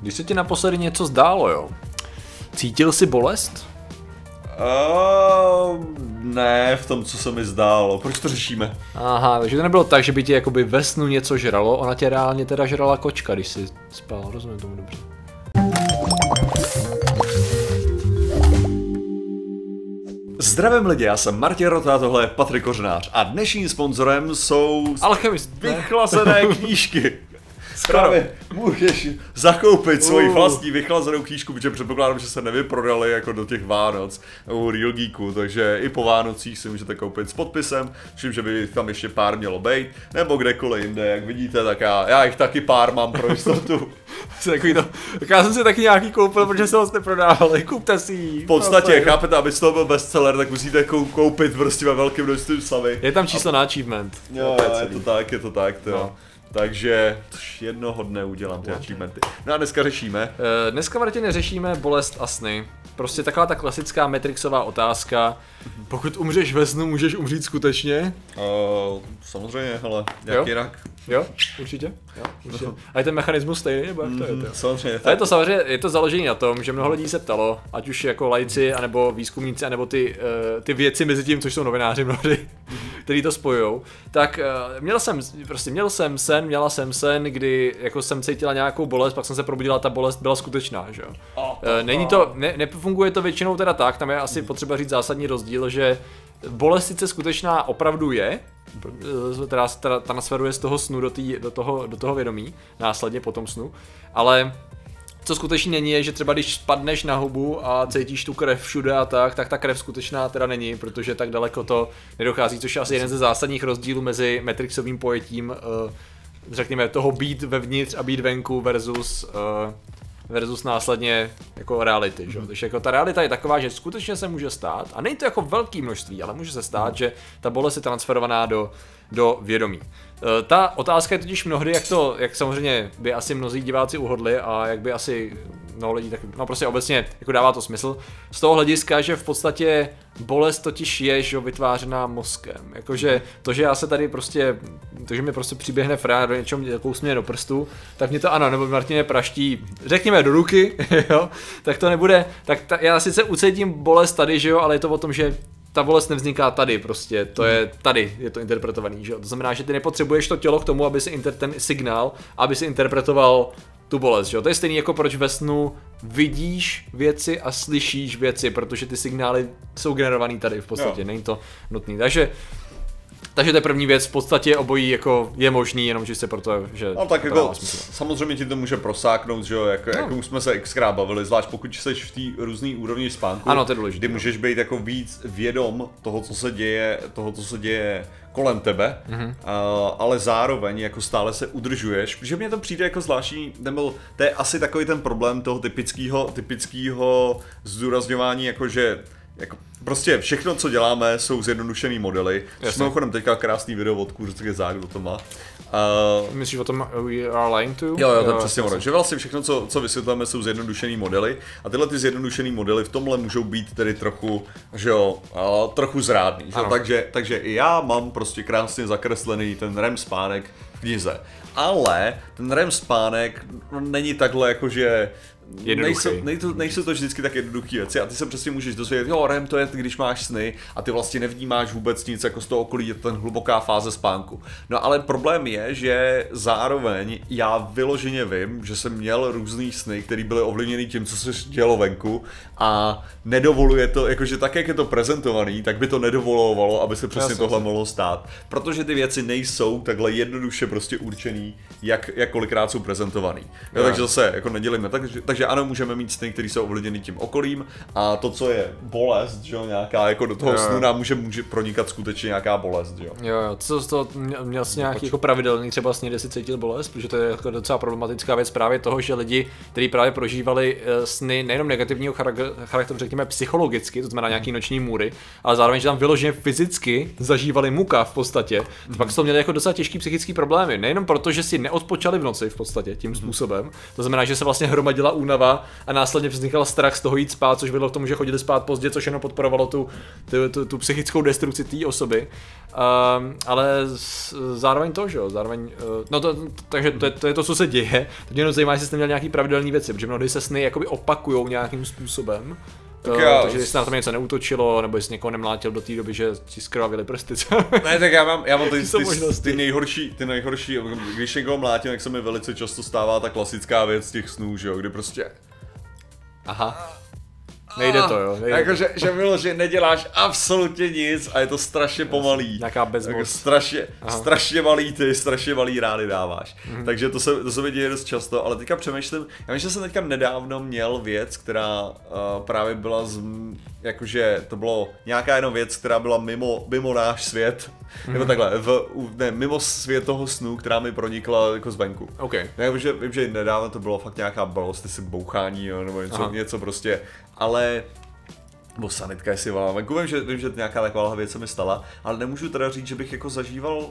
Když se ti naposledy něco zdálo, jo? Cítil jsi bolest? Ne, v tom, co se mi zdálo. Proč to řešíme? Aha, takže to nebylo tak, že by ti jakoby ve snu něco žralo, ona tě reálně teda žrala kočka, když jsi spal, rozumím tomu dobře. Zdravím lidi, já jsem Martin Rota, tohle je Patrik Kořenář a dnešním sponzorem jsou... Alchemist! Vychlazené knížky! Právě můžeš zakoupit svoji vlastní vychlazenou knížku, protože předpokládám, že se nevyprodali jako do těch Vánoc u Real Geeku, takže i po Vánocích si můžete koupit s podpisem, všim, že by tam ještě pár mělo být, nebo kdekoliv jinde, jak vidíte, tak já jich taky pár mám pro jistotu. Já jsem si taky nějaký koupil, protože se vlastně prodávali, kupte si ji. V podstatě, chápete, aby z toho byl bestseller, tak musíte koupit prostě ve velkém množství sami. Je tam číslo na achievement. Jo, je to tak, to jo. Takže jednoho dne udělám ty achievementy. No a dneska řešíme? Dneska, Martine, řešíme bolest a sny. Prostě taková ta klasická matrixová otázka. Pokud umřeš ve snu, můžeš umřít skutečně? Samozřejmě, ale jak jo? Jinak? Jo, určitě. Jo, určitě. A je ten mechanismus stejný, nebo jak to je? To? Samozřejmě. A je to založené na tom, že mnoho lidí se ptalo, ať už jako laici, anebo výzkumníci, anebo ty věci mezi tím, což jsou novináři mnohdy, který to spojujou. Tak měla jsem sen, kdy jako jsem cítila nějakou bolest, pak jsem se probudila, ta bolest byla skutečná, že jo. Není to, nefunguje to většinou teda tak, tam je asi potřeba říct zásadní rozdíl, že bolest sice skutečná opravdu je, která se transferuje z toho snu do toho vědomí, následně po tom snu, ale co skutečně není je, že třeba když spadneš na hubu a cítíš tu krev všude a tak ta krev skutečná teda není, protože tak daleko to nedochází, což je asi jeden ze zásadních rozdílů mezi matrixovým pojetím, řekněme, toho být vevnitř a být venku versus následně jako reality, že? Takže jako ta realita je taková, že skutečně se může stát, a není to jako velké množství, ale může se stát, že ta bolest je transferovaná do vědomí. Ta otázka je totiž mnohdy, jak samozřejmě by asi mnozí diváci uhodli a jak by asi mnoho lidí, tak, no prostě obecně jako dává to smysl, z toho hlediska, že v podstatě bolest totiž je, že vytvářená mozkem. Jakože to, že já se tady prostě, to, že mi prostě přiběhne fráda do něčeho, kousne mě do prstu, tak mě to ano, nebo Martině praští, řekněme do ruky, jo, tak to nebude, já sice ucítím bolest tady, že jo, ale je to o tom, že ta bolest nevzniká tady prostě, to je tady, je to interpretovaný, že jo? To znamená, že ty nepotřebuješ to tělo k tomu, aby si ten signál, aby si interpretoval tu bolest, že jo? To je stejný jako proč ve snu vidíš věci a slyšíš věci, protože ty signály jsou generovaný tady v podstatě, není to nutný, takže to je první věc, v podstatě obojí jako je možný, jenom že se proto, že... No tak jako samozřejmě ti to může prosáknout, že jo, jako už jsme se xkrát bavili, zvlášť pokud jsi v té různé úrovni spánku, ano, to je důležitý, kdy můžeš být jako víc vědom toho, co se děje kolem tebe, ale zároveň jako stále se udržuješ, protože mně to přijde jako zvláštní, to je asi takový ten problém toho typického zdůrazňování, jako prostě všechno, co děláme, jsou zjednodušený modely. Mimochodem teďka krásný video od Kůřecké Zák, kdo to má. Myslíš o tom We Are Lying To You? Jo, to je přesně ono. Že vlastně všechno, co vysvětlíme, jsou zjednodušený modely. A tyhle zjednodušený modely v tomhle můžou být tedy trochu, že jo, trochu zrádný. Takže i já mám prostě krásně zakreslený ten REM spánek v knize. Ale ten REM spánek není takhle jakože... Nejsou to vždycky tak jednoduché věci a ty se přesně můžeš dozvědět, jo, REM to je, když máš sny a ty vlastně nevnímáš vůbec nic jako z toho okolí, je to ten hluboká fáze spánku. No ale problém je, že zároveň já vyloženě vím, že jsem měl různý sny, které byly ovlivněny tím, co se dělo venku a nedovoluje to, jakože tak, jak je to prezentovaný, tak by to nedovolovalo, aby se přesně tohle mohlo stát. Protože ty věci nejsou takhle jednoduše prostě určený, jak kolikrát jsou prezentovaný. Jo, takže zase jako nedělíme tak. Takže ano, můžeme mít sny, které jsou ovlivněny tím okolím a to, co je bolest, že jo, nějaká, jako do toho snu nám může pronikat skutečně nějaká bolest, že jo. Jo, co z toho měl jsi nějaký jako pravidelný třeba sny, kde si cítil bolest, protože to je jako docela problematická věc právě toho, že lidi, kteří právě prožívali sny nejenom negativního charakteru, řekněme psychologicky, to znamená nějaký noční můry, ale zároveň, že tam vyloženě fyzicky zažívali muka v podstatě, pak to měli jako docela těžký psychický problémy, nejenom proto, že si neodpočali v noci v podstatě tím způsobem, to znamená, že se vlastně hromadila únava a následně vznikal strach z toho jít spát, což vedlo k tomu, že chodili spát pozdě, což jenom podporovalo tu psychickou destrukci té osoby. Ale zároveň to, že jo, zároveň, no to, takže to je to, co se děje. Teď jenom zajímá, jestli jste měl nějaký pravidelné věci, protože mnohdy se sny jakoby opakujou nějakým způsobem. Takže jestli na tam něco neútočilo, nebo jestli někoho nemlátil do té doby, že si skrvavili prsty. Ne, tak já mám ty nejhorší, když někoho mlátil, tak se mi velice často stává ta klasická věc těch snů, že jo, kdy prostě... Aha. Nejde to, jo. Jakože že neděláš absolutně nic a je to strašně pomalý. Nějaká bezmoc. Jako strašně malý ty, strašně malý rány dáváš. Mm-hmm. Takže to se mi děje dost často, ale teďka přemýšlím, já myslím, že jsem teďka nedávno měl věc, která právě byla jakože to bylo nějaká jenom věc, která byla mimo náš svět. Mm-hmm. Nebo takhle, mimo svět toho snu, která mi pronikla jako zvenku. Okay. Ne, vím, že nedávno to bylo fakt nějaká balost, jestli bouchání, jo, nebo něco prostě, ale... Bo sanitka, jestli volám venku, vím, že nějaká taková věc se mi stala, ale nemůžu teda říct, že bych jako zažíval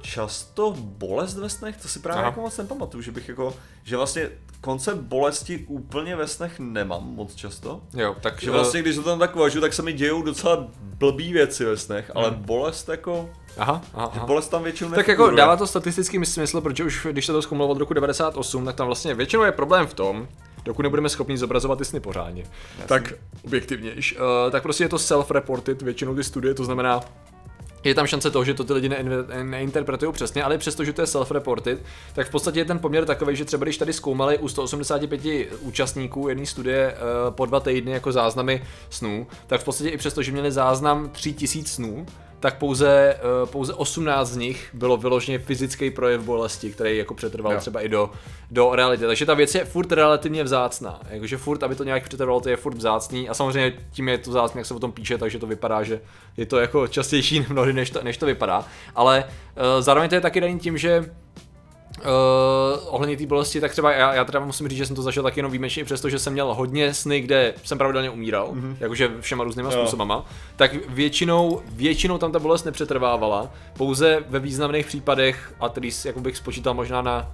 často bolest ve snech, to si právě jako moc nepamatuju, že bych jako, že vlastně koncept bolesti úplně ve snech nemám moc často. Jo, tak že vlastně když to tam tak uvažu, tak se mi dějou docela blbý věci ve snech, ale bolest jako... Aha. Bolest tam většinou nefiguruje. Tak jako dává to statistický smysl, protože už když se to zkoumalo od roku 98, tak tam vlastně většinou je problém v tom, dokud nebudeme schopni zobrazovat ty sny pořádně. Jasný. Tak objektivnějš. Tak prostě je to self-reported, většinou ty studie, to znamená, je tam šance toho, že to ty lidi neinterpretují přesně, ale přesto, že to je self-reported, tak v podstatě je ten poměr takový, že třeba když tady zkoumali u 185 účastníků jedné studie po 2 týdny jako záznamy snů, tak v podstatě i přesto, že měli záznam 3000 snů, tak pouze 18 z nich bylo vyloženě fyzický projev bolesti, který jako přetrval třeba i do reality. Takže ta věc je furt relativně vzácná. Jakože furt, aby to nějak přetrvalo, to je furt vzácný. A samozřejmě tím je to vzácný, jak se o tom píše, takže to vypadá, že je to jako častější mnohdy, než to vypadá. Ale zároveň to je taky daný tím, že ohledně té bolesti, tak třeba já teda musím říct, že jsem to zažil taky jenom výjimečně, přestože jsem měl hodně sny, kde jsem pravidelně umíral, jakože všema různýma způsobama, tak většinou tam ta bolest nepřetrvávala, pouze ve významných případech, a tedy jako bych spočítal možná na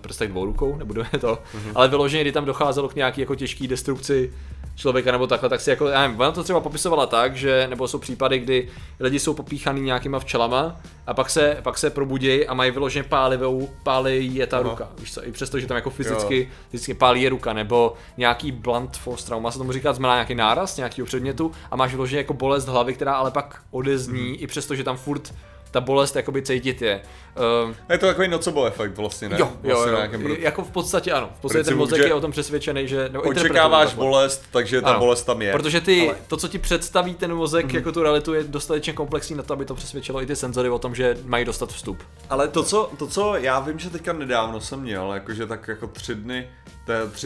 prstech 2 rukou, nebudeme to, ale vyloženě, kdy tam docházelo k nějaký jako těžký destrukci člověka nebo takhle, tak si jako, já nevím, ona to třeba popisovala tak, že, nebo jsou případy, kdy lidi jsou popíchaný nějakýma včelama a pak se probudí a mají vyloženě pálí je ta ruka, víš co, i přesto, že tam jako fyzicky pálí je ruka, nebo nějaký blunt force trauma, se tomu říká, znamená nějaký náraz nějakého předmětu a máš vyloženě jako bolest hlavy, která ale pak odezní, i přesto, že tam furt ta bolest jakoby cítit je. Je to takový nocebo efekt vlastně, ne? Jo, jako v podstatě ano. V podstatě ten mozek je o tom přesvědčený, že... Očekáváš bolest, takže ta bolest tam je. Protože to, co ti představí ten mozek, jako tu realitu, je dostatečně komplexní na to, aby to přesvědčilo i ty senzory o tom, že mají dostat vstup. Ale to, co já vím, že teďka nedávno jsem měl, jakože tak jako 3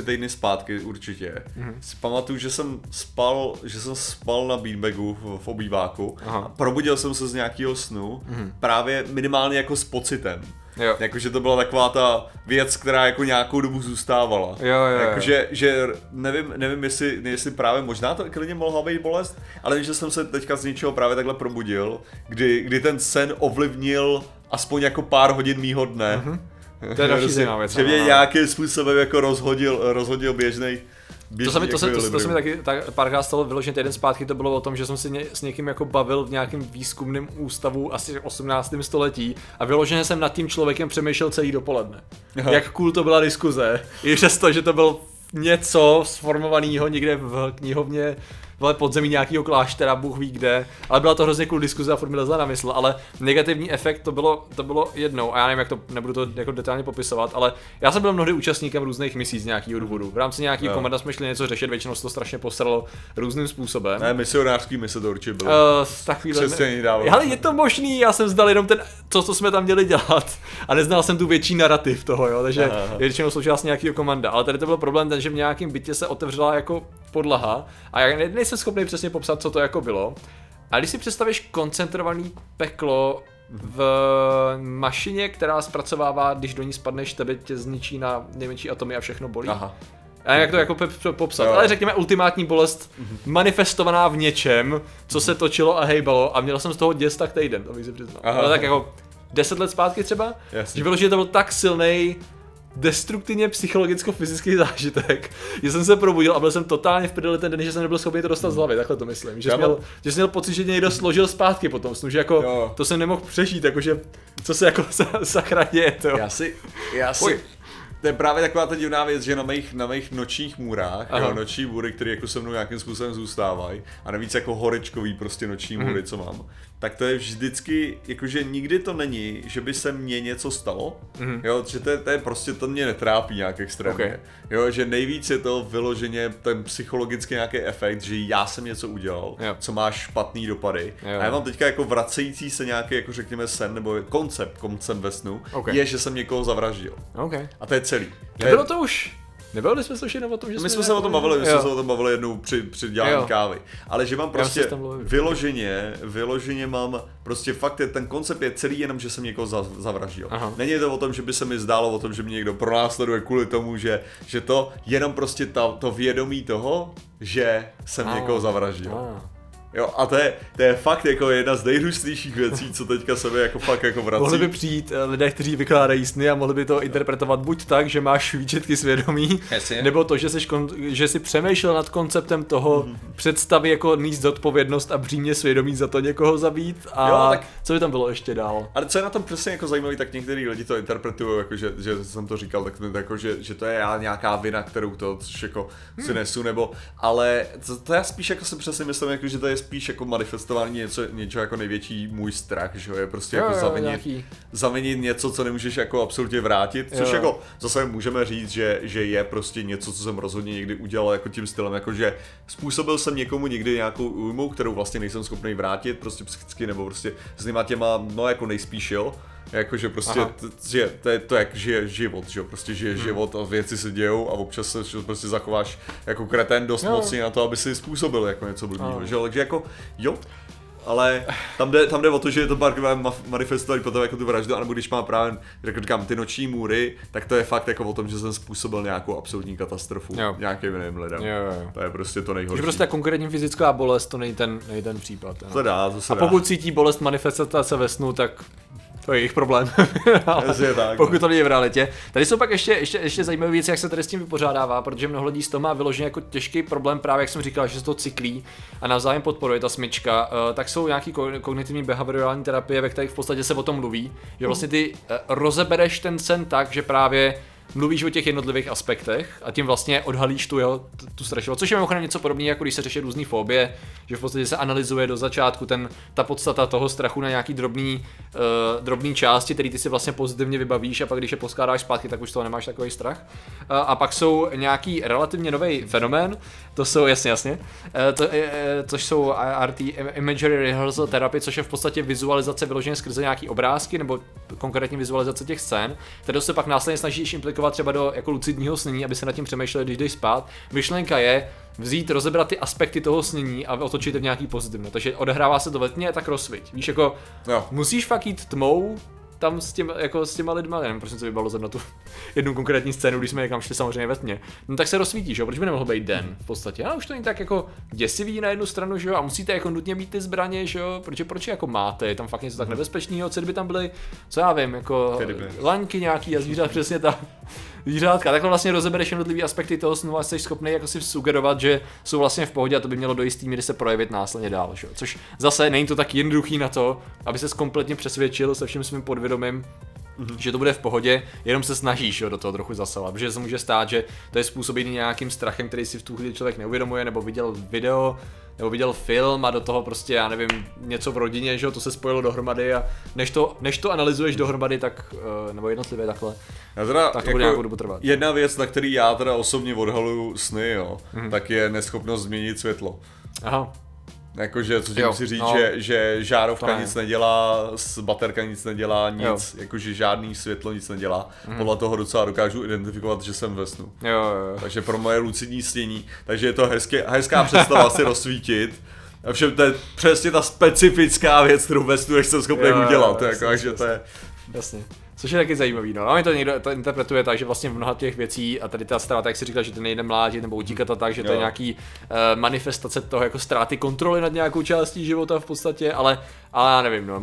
týdny zpátky určitě, si pamatuju, že jsem spal na beanbagu v obýváku a probudil jsem se z nějakého snu, právě minimálně jako s pocitem. Jakože to byla taková ta věc, která jako nějakou dobu zůstávala. Jakože, že nevím jestli právě možná to klidně mohla být bolest, ale vím, že jsem se teďka z něčeho právě takhle probudil, kdy ten sen ovlivnil aspoň jako pár hodin mýho dne. To je další zajímavá věc. Že mě nějakým způsobem jako rozhodil běžnej. To se mi taky párkrát stalo vyloženě týden zpátky, to bylo o tom, že jsem se s někým jako bavil v nějakém výzkumném ústavu asi 18. století a vyloženě jsem nad tím člověkem přemýšlel celý dopoledne. Jak cool to byla diskuze, i přesto, že to byl něco sformovaného někde v knihovně, vole, podzemí nějakého kláštera, Bůh ví kde, ale byla to hrozně cool diskuze a furt mi lezla na mysl, ale negativní efekt to bylo jednou a já nevím, jak to, nebudu to jako detailně popisovat, ale já jsem byl mnohdy účastníkem různých misí z nějakého důvodu. V rámci nějakého komenda jsme šli něco řešit, většinou se to strašně posralo různým způsobem. Ne, misionářský mise to určitě bylo. Ale je to možný, já jsem znal jenom to, co jsme tam měli dělat a neznal jsem tu větší narrativ toho, jo, takže většinou součást nějakého komanda, ale tady to byl problém ten, že v nějakém bytě se otevřela jako podlaha a já nejsem schopný přesně popsat, co to jako bylo. A když si představíš koncentrovaný peklo v mašině, která zpracovává, když do ní spadneš, tebe tě zničí na nejmenší atomy a všechno bolí. A jak to jako popsat, ale řekněme ultimátní bolest manifestovaná v něčem, co se točilo a hejbalo a měl jsem z toho děs tak týden, to bych si přiznal. Ale tak jako 10 let zpátky třeba, že bylo, že to byl tak silnej destruktivně psychologicko-fyzický zážitek, že jsem se probudil a byl jsem totálně v prdeli ten den, že jsem nebyl schopný to dostat z hlavy, takhle to myslím. Že jsi měl pocit, že někdo složil zpátky po tom snu, že jako jo. To jsem nemohl přežít, jakože co se jako sakra děje to. Já si to je právě taková ta divná věc, že na mých nočních můrách, jo, noční můry, které jako se mnou nějakým způsobem zůstávají, a navíc jako horečkový prostě noční můry, co mám, tak to je vždycky, jakože nikdy to není, že by se mně něco stalo, jo, že to je prostě, to mě netrápí nějak extrémně, okay. Jo, že nejvíc je to vyloženě ten psychologický nějaký efekt, že já jsem něco udělal, yep. Co má špatný dopady, yep. A já mám teďka jako vracející se nějaký, jako řekněme sen, nebo koncept ve snu, okay. Je, že jsem někoho zavraždil, okay. A to je celý. Nebylo to už? Nebavili jsme se už jenom o tom, že my jsme se o tom bavili, jednou při dělání kávy. Ale že mám prostě vyloženě mám prostě fakt, ten koncept je celý jenom, že jsem někoho zavraždil. Aha. Není to o tom, že by se mi zdálo o tom, že mě někdo pronásleduje kvůli tomu, že to jenom prostě to vědomí toho, že jsem někoho zavraždil. Jo, a to je fakt jako jedna z nejhrůznějších věcí, co teďka se mi jako fakt jako vrací. Mohli by přijít lidé, kteří vykládají sny, a mohli by to interpretovat buď tak, že máš výčetky svědomí, nebo to, že si přemýšlel nad konceptem toho představy jako níst odpovědnost a břímě svědomí za to někoho zabít, a jo, tak, co by tam bylo ještě dál. Ale co je na tom přesně jako zajímavý, tak některý lidi to interpretují, jako že jsem to říkal, tak jako, že to je nějaká vina, kterou to jako si nesu, nebo, ale to já spíš jako si přesně myslím, jako, že to je spíš jako manifestování něco jako největší můj strach, že je prostě jako zavinit něco, co nemůžeš jako absolutně vrátit, což jako zase můžeme říct, že je prostě něco, co jsem rozhodně někdy udělal jako tím stylem, jakože způsobil jsem někomu někdy nějakou újmu, kterou vlastně nejsem schopný vrátit, prostě psychicky nebo prostě s nima těma, no jako nejspíš jo. Jakože prostě, že to je to, jak žije život, že jo, prostě žije život a věci se dějou a občas se prostě zachováš jako kretén dost mocně na to, aby si způsobil jako něco blbýho, že jo, takže jako jo, ale tam jde o to, že je to barkové manifestovat potom jako tu vraždu, anebo když má právě, jako říkám, ty noční můry, tak to je fakt jako o tom, že jsem způsobil nějakou absolutní katastrofu nějakým jiným lidem. To je prostě to nejhorší. Že prostě konkrétně fyzická bolest, to není ten případ. To se dá. Pokud cítí bolest manifestace ve snu, tak to je jejich problém. Pokud to není v realitě. Tady jsou pak ještě zajímavé věci, jak se tady s tím vypořádává, protože mnoho lidí z toho má vyloženě jako těžký problém, právě jak jsem říkal, že se to cyklí a navzájem podporuje ta smyčka. Tak jsou nějaký kognitivní behaviorální terapie, ve kterých v podstatě se o tom mluví, že vlastně ty rozebereš ten sen tak, že právě mluvíš o těch jednotlivých aspektech a tím vlastně odhalíš tu strašilo, což je mimochodem něco podobného, jako když se řeší různý fobie, že v podstatě se analyzuje do začátku ta podstata toho strachu na nějaký drobný části, který ty si vlastně pozitivně vybavíš, a pak když je poskládáš zpátky, tak už toho nemáš takový strach. A pak jsou nějaký relativně nový fenomén, to jsou jasně, což jsou RT, Imagery Rehearsal Therapy, což je v podstatě vizualizace vyloženě skrze nějaký obrázky nebo konkrétně vizualizace těch scén, kterou se pak následně snažíš třeba do jako lucidního snění, aby se nad tím přemýšleli, když jdeš spát. Myšlenka je vzít, rozebrat ty aspekty toho snění a otočit je v nějaký pozitivní. Takže odehrává se to ve tmě, tak rozsviť. Víš, jako musíš fakt jít tmou tam s těma lidma, nevím, prostě co by bylo zrovna tu jednu konkrétní scénu, když jsme někam šli samozřejmě ve tmě. No tak se rozsvítíš, jo, proč by nemohl být den v podstatě. A už to není tak jako děsivý na jednu stranu, že jo, a musíte jako nutně mít ty zbraně, že jo, protože proč jako máte, je tam fakt něco tak nebezpečného, co kdyby tam byly, co já vím, jako laňky nějaký a zvířat, přesně tak. Zvířátka, takhle vlastně rozebereš jednotlivý aspekty toho snu a jsi schopný jako si sugerovat, že jsou vlastně v pohodě, a to by mělo do jisté míry se projevit následně dál, že? Což zase není to tak jednoduchý na to, aby ses kompletně přesvědčil se vším svým podvědomím, že to bude v pohodě, jenom se snažíš do toho trochu zasavat, protože se může stát, že to je způsobený nějakým strachem, který si v tu chvíli člověk neuvědomuje, nebo viděl video, nebo viděl film a do toho prostě, já nevím, něco v rodině, že jo, to se spojilo dohromady, a než to analyzuješ dohromady, tak, nebo jednotlivě takhle, teda, tak to bude jako nějakou dobu trvat. Jedna věc, na který já teda osobně odhaluju sny, jo, tak je neschopnost změnit světlo. Aha. Jakože, co ti musí říct, že žárovka nic nedělá, baterka nic nedělá, nic, jakože žádný světlo nic nedělá. Podle toho docela dokážu identifikovat, že jsem ve snu. Takže pro moje lucidní snění, takže je to hezká představa si rozsvítit. A všem to je přesně ta specifická věc, kterou ve snu nejsem schopný udělat, takže to je... Jasně. Což je taky zajímavý, no. A mi to někdo interpretuje tak, že vlastně v mnoha těch věcí, a tady ta ztráta, jak si říkal, že ten nejde mlátit nebo utíkat a tak, že to je nějaký manifestace toho jako ztráty kontroly nad nějakou částí života v podstatě, ale já nevím, no.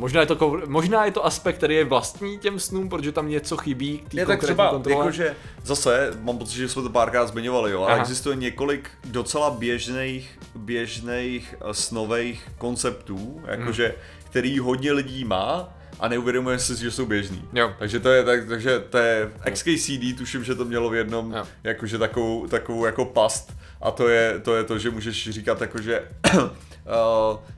Možná je to aspekt, který je vlastní těm snům, protože tam něco chybí k té konkrétní kontrole. Jakože zase, mám pocit, že jsme to párkrát zmiňovali, jo, ale existuje několik docela běžných snových konceptů, jakože, který hodně lidí má, a neuvědomuje si, že jsou běžný. Jo. Takže to je tak, takže to je XKCD, tuším, že to mělo v jednom jakože takovou jako past, a to je to, že můžeš říkat jakože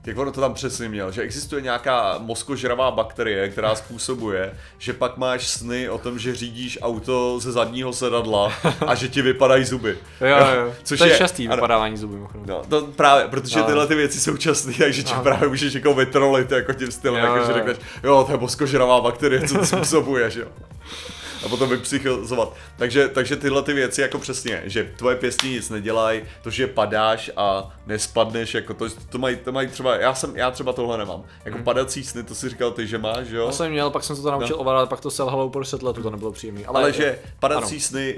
jak ono to tam přesně měl, že existuje nějaká mozkožravá bakterie, která způsobuje, že pak máš sny o tom, že řídíš auto ze zadního sedadla a že ti vypadají zuby. Jo. Což to je častý vypadávání zubů. No, to právě, protože tyhle ty věci jsou časté, takže ti právě můžeš jako vytrolit jako tím stylem, jakože řekneš, jo, to je mozkožravá bakterie, co to způsobuje, že jo. A potom vypsychozovat. Takže tyhle ty věci jako přesně, že tvoje pěstí nic nedělají, to, že padáš a nespadneš, jako to mají třeba, já třeba tohle nemám. Jako padací sny, to si říkal ty, že máš, jo? Já jsem měl, pak jsem se to naučil ovládat, pak to selhalo po 10 let, to nebylo příjemné. Ale že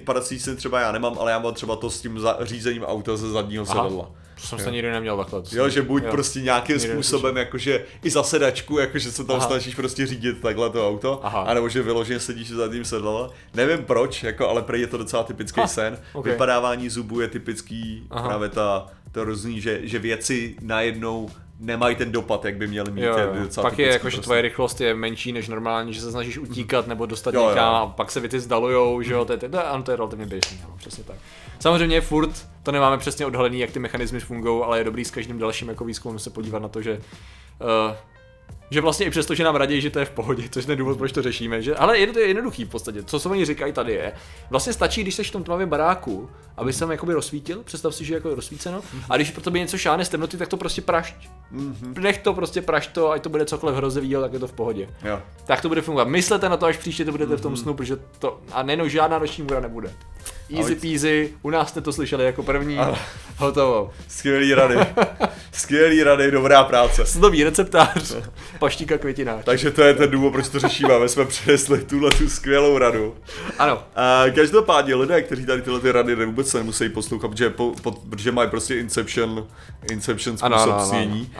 padací sny třeba já nemám, ale já mám třeba to s tím řízením auta ze zadního sedadla. To jsem se nikdy neměl takhle. Jo, že buď prostě nějakým způsobem, jakože i za sedačku, jakože se tam snažíš prostě řídit takhle to auto, anebo že vyloženě sedíš za tím sedlem. Nevím proč, jako, ale prý je to docela typický sen. Okay. Vypadávání zubů je typický, právě to různý, že věci najednou nemají ten dopad, jak by měly mít. Pak je jako, že tvoje rychlost je menší než normální, že se snažíš utíkat nebo dostat někam a pak se věci zdalujou, že jo, to je relativně běžný, přesně tak. Samozřejmě furt to nemáme přesně odhalený, jak ty mechanismy fungují, ale je dobrý s každým dalším jako výzkumem se podívat na to, že vlastně i přesto, že nám raději, že to je v pohodě, což je důvod, proč to řešíme, že? Ale je to jednoduchý v podstatě, co se oni říkají tady je. Vlastně stačí, když jsi v tom tmavém baráku, aby se tam jakoby rozsvítil, představ si, že jako je rozsvíceno, a když pro tebe něco šáhne z temnoty, tak to prostě prašť. Nech to prostě prašť to, ať to bude cokoliv hrozivýho, tak je to v pohodě. Jo. Tak to bude fungovat. Myslete na to, až příště to budete v tom snu, protože to a nejenom žádná noční můra nebude. Easy peasy, u nás jste to slyšeli jako první, hotovo. Skvělý rady, dobrá práce. Snový receptář, paštíka květináč. Takže to je ten důvod, proč to řešíme, jsme přinesli tuhle tu skvělou radu. Ano. A každopádně lidé, kteří tady tyhle rady vůbec nemusí poslouchat, protože mají prostě Inception způsob snění,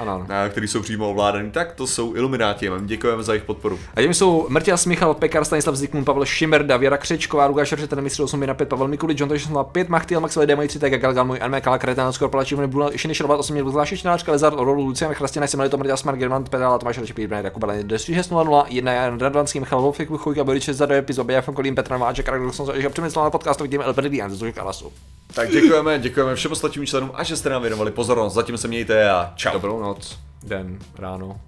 který jsou přímo ovládaný, tak to jsou ilumináti, děkujeme za jejich podporu. A tím jsou Mrtělstvíchal, Pekar, Stanislav, Zikmund, Pavel Šimerda, Věra Křečková, Ruka Šerčeta, Mistr 815, Pavel Mikulič, John Šuslo, 5 Machtil, Maxwell, D, 3, tak Galgal, můj Anemek, Kalakaretán, Skorpalačí, Šinišrovat, 8 měl zvlášť čtenářka, Lezard, Orolu, Lucian, Chrastina, Semelito, Mrda, Smar, Germant, Pedala, Tomáš, Rečepí, Brnet, Jakub, Belen, 1001, Jan Radvanský, Michal Wolfik, Chujka, Boriče, Zadoj, Pizo, Bejafon, Kolín, Petr Nováček, Ragnosons, Ježa, Přemysl na podcastu, vidíme Elberdy, Jan Zuzka Lasu. Tak děkujeme všem ostatním členům a že jste nám věnovali pozornost. Zatím se mějte a čau. Dobrou noc, den, ráno.